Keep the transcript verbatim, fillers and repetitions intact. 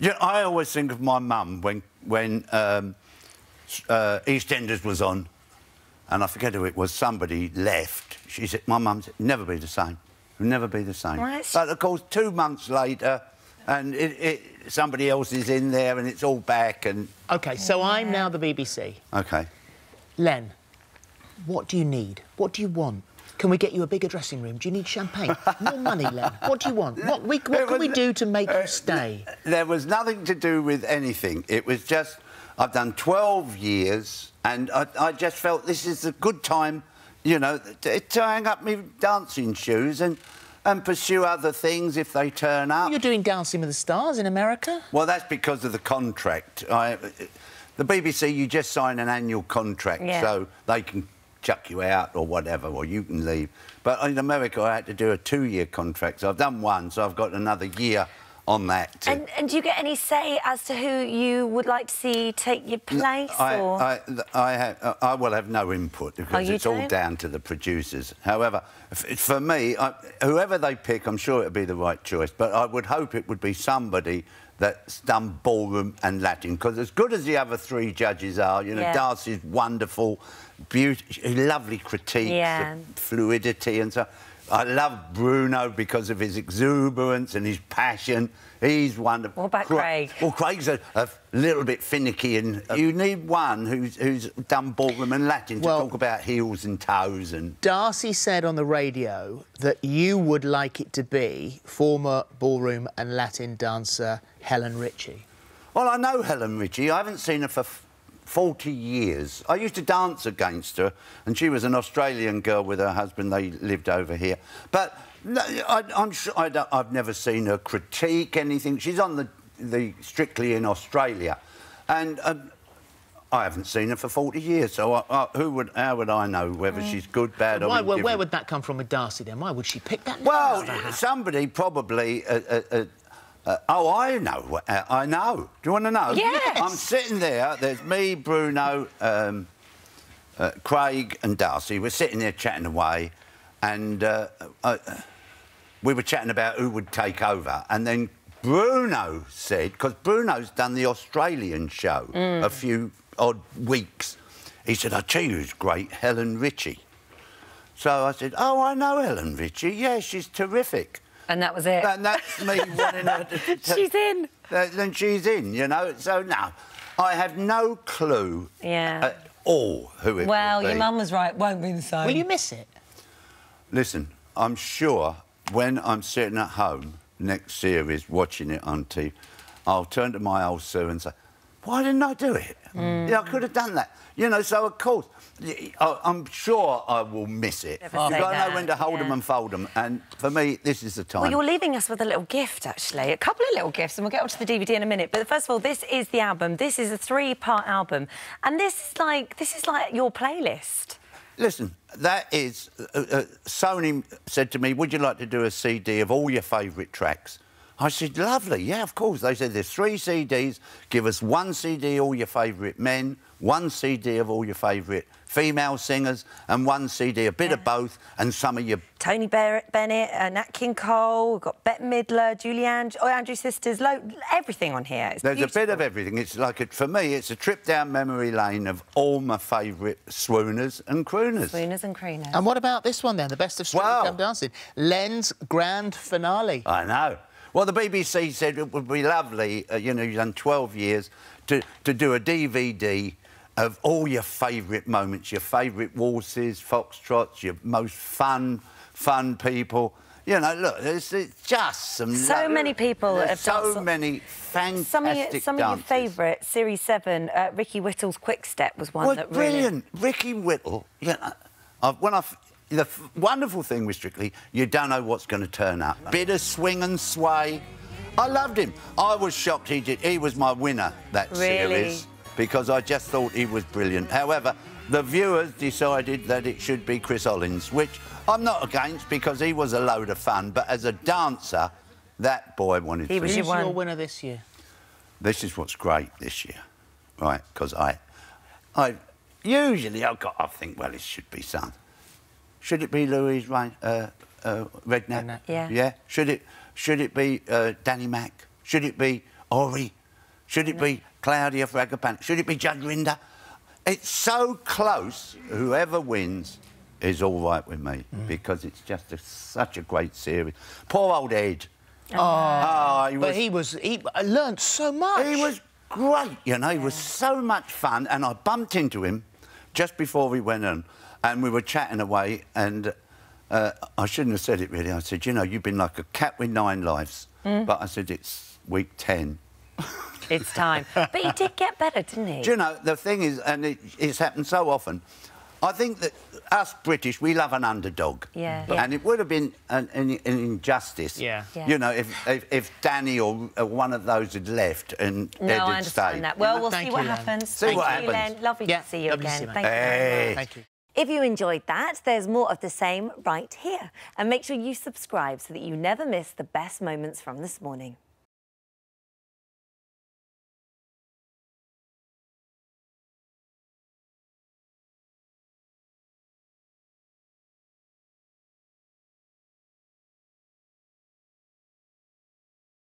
Yeah, I always think of my mum when when um, uh, EastEnders was on, and I forget who it was. Somebody left. She said, "My mum said, never be the same. It'll never be the same." Right. But of course, two months later, and it, it, somebody else is in there, and it's all back. And okay, so I'm now the B B C. Okay, Len, what do you need? What do you want? Can we get you a bigger dressing room? Do you need champagne? More money, Len? What do you want? What, we, what can we do to make uh, you stay? There was nothing to do with anything. It was just, I've done twelve years and I, I just felt this is a good time, you know, to, to hang up my dancing shoes and, and pursue other things if they turn up. You're doing Dancing with the Stars in America? Well, that's because of the contract. I, the B B C, you just sign an annual contract, yeah. So they can chuck you out or whatever, or you can leave. But in America, I had to do a two-year contract. So I've done one, so I've got another year on that. And, and do you get any say as to who you would like to see take your place? I, or? I, I, I, have, I will have no input because oh, it's don't? all down to the producers. However, for me, I, whoever they pick, I'm sure it'll be the right choice. But I would hope it would be somebody that's done ballroom and Latin, because as good as the other three judges are, you know, yeah. Darcy's wonderful, beautiful, lovely critiques, yeah. Fluidity and so. I love Bruno because of his exuberance and his passion. He's wonderful. What about Craig? Well, Craig's a, a little bit finicky, and you need one who's who's done ballroom and Latin to well, talk about heels and toes. And Darcy said on the radio that you would like it to be former ballroom and Latin dancer Helen Ritchie. Well, I know Helen Ritchie. I haven't seen her for forty years. I used to dance against her, and she was an Australian girl with her husband. They lived over here. But no, I, I'm sure I don't, I've never seen her critique anything. She's on the, the Strictly in Australia, and um, I haven't seen her for forty years. So I, I, who would, how would I know whether mm. she's good, bad, or why, well, where would that come from with Darcy then? Why would she pick that? Well, that? somebody probably. Uh, uh, uh, Uh, oh, I know. Uh, I know. Do you want to know? Yes. I'm sitting there. There's me, Bruno, um, uh, Craig and Darcy. We're sitting there chatting away, and uh, uh, we were chatting about who would take over. And then Bruno said, because Bruno's done the Australian show mm. a few odd weeks, he said, "I tell you who's great, Helen Ritchie." So I said, "Oh, I know Helen Ritchie. Yeah, she's terrific." And that was it. And that's me wanting her to, to... She's in. Uh, then she's in, you know. So, now, I have no clue yeah. at all who it well, would be. Well, your mum was right. Won't be the same. Will you miss it? Listen, I'm sure when I'm sitting at home next series watching it on T V, I'll turn to my old Sue and say, "Why didn't I do it? Mm. Yeah, I could have done that." You know, so, of course, I'm sure I will miss it. You've got to know when to hold yeah. them and fold them, and for me, this is the time. Well, you're leaving us with a little gift, actually. A couple of little gifts, and we'll get onto the D V D in a minute. But first of all, this is the album. This is a three-part album, and this is like this is like your playlist. Listen, that is... Uh, uh, Sony said to me, "Would you like to do a C D of all your favourite tracks?" I said, "Lovely, yeah, of course." They said, "There's three C Ds. Give us one C D all your favourite men, one C D of all your favourite female singers, and one C D, a bit yeah. of both, and some of your..." Tony Bennett, uh, Nat King Cole, we've got Bette Midler, Julie Andrew, Andrew Sisters, lo everything on here. It's There's beautiful. a bit of everything. It's like, a, for me, it's a trip down memory lane of all my favourite swooners and crooners. Swooners and crooners. And what about this one, then, the best of Strictly wow. Come Dancing? Len's Grand Finale. I know. Well, the B B C said it would be lovely, uh, you know, you've done twelve years, to, to do a D V D of all your favourite moments, your favourite waltzes, foxtrots, your most fun, fun people. You know, look, it's, it's just some... So many people have done... So many fantastic Some of your, some of your favourite, Series seven, uh, Ricky Whittle's Quick Step was one well, that brilliant. really... brilliant. Ricky Whittle, you know, I've, when I've... The f wonderful thing with Strictly, you don't know what's going to turn up. Bit of swing and sway. I loved him. I was shocked he did. He was my winner that really? series because I just thought he was brilliant. However, the viewers decided that it should be Chris Hollins, which I'm not against because he was a load of fun. But as a dancer, that boy wanted to. He was your, your winner this year. This is what's great this year, right? Because I, I usually I got I think well it should be something. Should it be Louise uh, uh, Redknapp? Yeah. Yeah. Should it? Should it be uh, Danny Mac? Should it be Ori? Should it be Claudia Fragapane? Should it be Judge Rinder? It's so close. Whoever wins is all right with me mm. because it's just a, such a great series. Poor old Ed. Oh, oh he was, but he was... He learnt so much. He was great, you know. He was so much fun. And I bumped into him just before we went on, and we were chatting away, and uh, I shouldn't have said it, really. I said, you know, you've been like a cat with nine lives. Mm. But I said, it's week ten. It's time. But he did get better, didn't he? Do you know, the thing is, and it, it's happened so often, I think that us British, we love an underdog. Yeah. But, yeah. And it would have been an, an, an injustice, yeah. yeah. you know, if, if, if Danny or uh, one of those had left and no, Ed had I understand stayed. That. Well, well we'll see what, you, happens. See thank what you, happens. Len. Lovely yeah. to see you Lovely again. See you, thank you very much. Thank you. If you enjoyed that, there's more of the same right here. And make sure you subscribe so that you never miss the best moments from this morning.